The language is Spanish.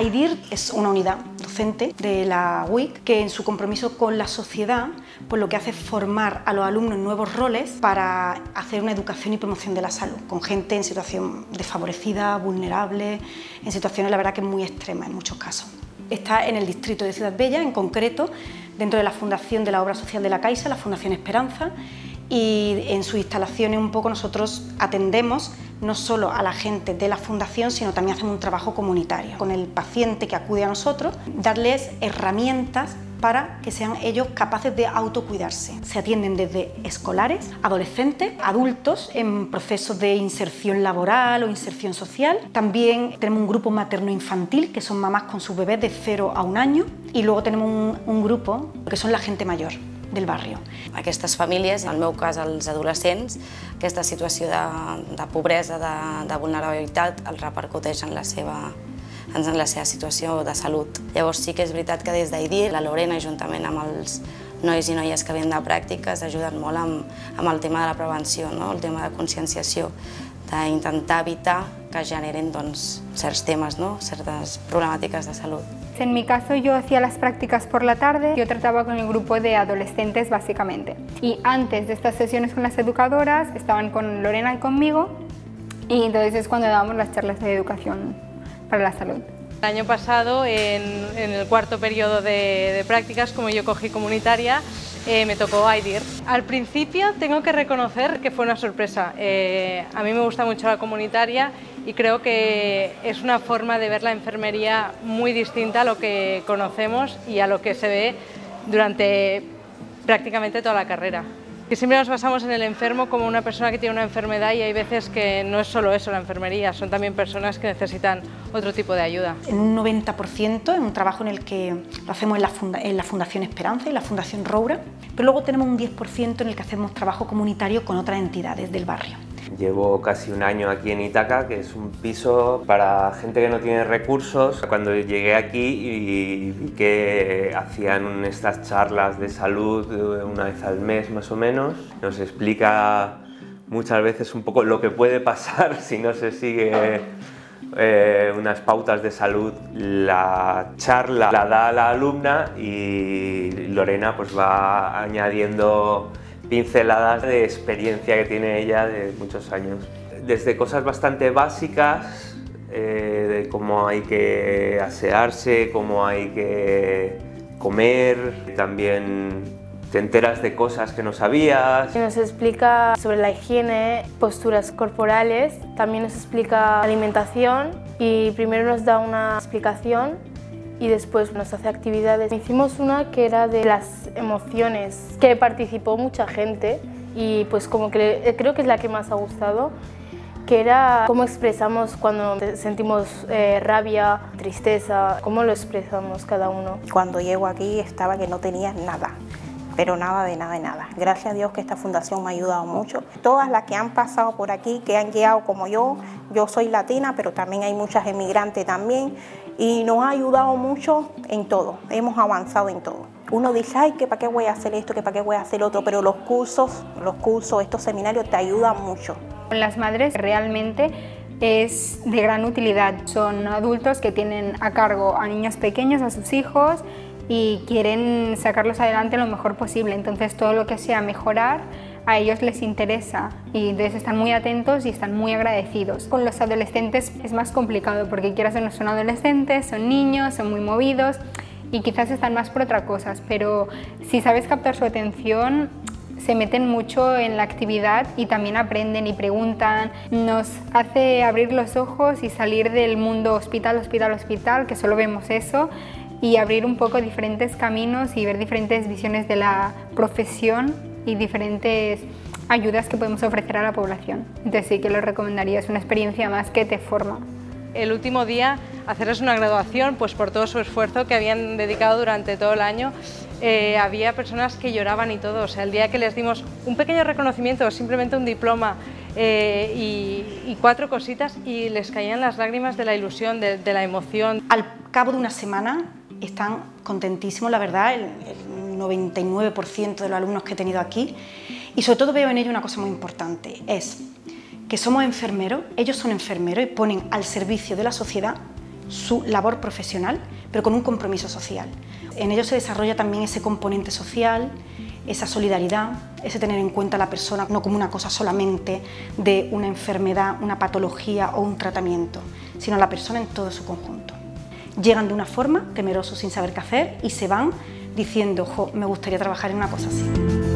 AIDIR es una unidad docente de la UIC que, en su compromiso con la sociedad, pues lo que hace es formar a los alumnos en nuevos roles para hacer una educación y promoción de la salud con gente en situación desfavorecida, vulnerable, en situaciones la verdad que muy extremas en muchos casos. Está en el distrito de Ciudad Bella, en concreto, dentro de la Fundación de la Obra Social de la Caixa, la Fundación Esperanza, y en sus instalaciones un poco nosotros atendemos no solo a la gente de la Fundación, sino también hacemos un trabajo comunitario con el paciente que acude a nosotros, darles herramientas para que sean ellos capaces de autocuidarse. Se atienden desde escolares, adolescentes, adultos en procesos de inserción laboral o inserción social. También tenemos un grupo materno-infantil, que son mamás con sus bebés de 0 a 1 año, y luego tenemos un grupo que son la gente mayor del barri. Aquestes famílies, en el meu cas els adolescents, aquesta situació de pobresa, de vulnerabilitat, els repercuteix en la seva situació de salut. Llavors sí que és veritat que des d'AIDIR, la Lorena, juntament amb els nois i noies que venen de pràctiques, ajuden molt amb el tema de la prevenció, no? El tema de conscienciació, d'intentar evitar que generen ciertos temas, ¿no? Ciertas problemáticas de salud. En mi caso, yo hacía las prácticas por la tarde, yo trataba con el grupo de adolescentes básicamente. Y antes de estas sesiones con las educadoras, estaban con Lorena y conmigo, y entonces es cuando dábamos las charlas de educación para la salud. El año pasado, en el cuarto periodo de prácticas, como yo cogí comunitaria, me tocó AIDIR. Al principio tengo que reconocer que fue una sorpresa. A mí me gusta mucho la comunitaria y creo que es una forma de ver la enfermería muy distinta a lo que conocemos y a lo que se ve durante prácticamente toda la carrera. Que siempre nos basamos en el enfermo como una persona que tiene una enfermedad, y hay veces que no es solo eso la enfermería, son también personas que necesitan otro tipo de ayuda. En un 90% es un trabajo en el que lo hacemos en la Fundación Esperanza y la Fundación Roura, pero luego tenemos un 10% en el que hacemos trabajo comunitario con otras entidades del barrio. Llevo casi un año aquí en Itaca, que es un piso para gente que no tiene recursos. Cuando llegué aquí y vi que hacían estas charlas de salud una vez al mes más o menos, nos explica muchas veces un poco lo que puede pasar si no se sigue unas pautas de salud. La charla la da la alumna y Lorena pues va añadiendo pinceladas de experiencia que tiene ella de muchos años. Desde cosas bastante básicas, de cómo hay que asearse, cómo hay que comer, también te enteras de cosas que no sabías. Nos explica sobre la higiene, posturas corporales, también nos explica alimentación, y primero nos da una explicación y después nos hace actividades. Hicimos una que era de las emociones, que participó mucha gente y pues como que creo que es la que más ha gustado, que era cómo expresamos cuando sentimos rabia, tristeza, cómo lo expresamos cada uno. Cuando llego aquí estaba que no tenía nada, pero nada de nada de nada. Gracias a Dios que esta fundación me ha ayudado mucho. Todas las que han pasado por aquí, que han llegado como yo soy latina, pero también hay muchas emigrantes también, y nos ha ayudado mucho en todo, hemos avanzado en todo. Uno dice, ay, que para qué voy a hacer esto, que para qué voy a hacer otro, pero los cursos, estos seminarios te ayudan mucho. Con las madres realmente es de gran utilidad, son adultos que tienen a cargo a niños pequeños, a sus hijos, y quieren sacarlos adelante lo mejor posible, entonces todo lo que sea mejorar a ellos les interesa, y entonces están muy atentos y están muy agradecidos. Con los adolescentes es más complicado porque quieras o no son adolescentes, son niños, son muy movidos y quizás están más por otras cosas, pero si sabes captar su atención se meten mucho en la actividad y también aprenden y preguntan. Nos hace abrir los ojos y salir del mundo hospital, hospital, hospital, que solo vemos eso, y abrir un poco diferentes caminos y ver diferentes visiones de la profesión y diferentes ayudas que podemos ofrecer a la población. Entonces sí que lo recomendaría, es una experiencia más que te forma. El último día hacerles una graduación, pues por todo su esfuerzo que habían dedicado durante todo el año, había personas que lloraban y todo. O sea, el día que les dimos un pequeño reconocimiento, simplemente un diploma y cuatro cositas, y les caían las lágrimas de la ilusión, de la emoción. Al cabo de una semana están contentísimos, la verdad, el 99% de los alumnos que he tenido aquí, y sobre todo veo en ello una cosa muy importante, es que somos enfermeros, ellos son enfermeros y ponen al servicio de la sociedad su labor profesional, pero con un compromiso social. En ello se desarrolla también ese componente social, esa solidaridad, ese tener en cuenta a la persona no como una cosa solamente de una enfermedad, una patología o un tratamiento, sino a la persona en todo su conjunto. Llegan de una forma, temerosos, sin saber qué hacer, y se van diciendo: "Jo, me gustaría trabajar en una cosa así".